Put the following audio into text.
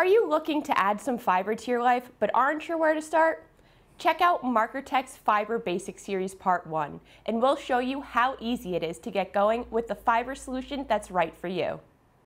Are you looking to add some fiber to your life but aren't sure where to start? Check out Markertek's Fiber Basics Series Part 1 and we'll show you how easy it is to get going with the fiber solution that's right for you.